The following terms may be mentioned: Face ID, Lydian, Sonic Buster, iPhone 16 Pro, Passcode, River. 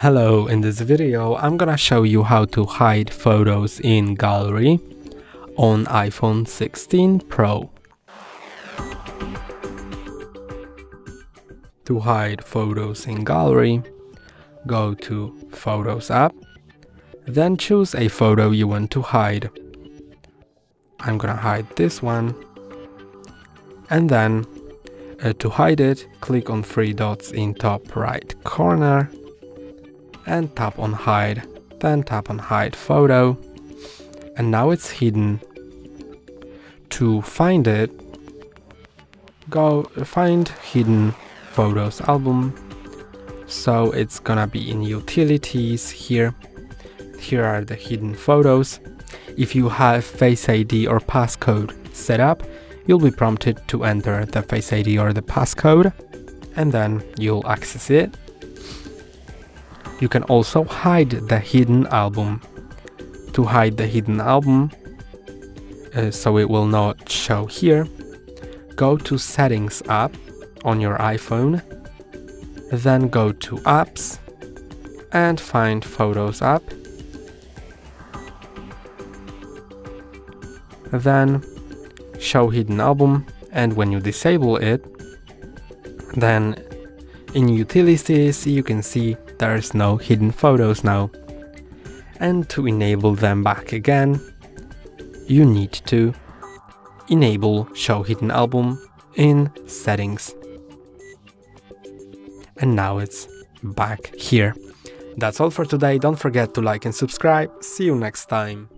Hello, in this video I'm gonna show you how to hide photos in gallery on iPhone 16 Pro. To hide photos in gallery, go to Photos app, then choose a photo you want to hide. I'm gonna hide this one, and then to hide it, click on three dots in top right corner and tap on hide, then tap on hide photo, and now it's hidden. To find it, go find hidden photos album. So it's gonna be in utilities here. Here are the hidden photos. If you have Face ID or passcode set up, you'll be prompted to enter the Face ID or the passcode, and then you'll access it. You can also hide the hidden album. To hide the hidden album, so it will not show here, go to Settings app on your iPhone, then go to Apps and find Photos app, then Show Hidden Album, and when you disable it, then in Utilities you can see there's no hidden photos now. And to enable them back again, you need to enable Show Hidden Album in Settings. And now it's back here. That's all for today. Don't forget to like and subscribe. See you next time.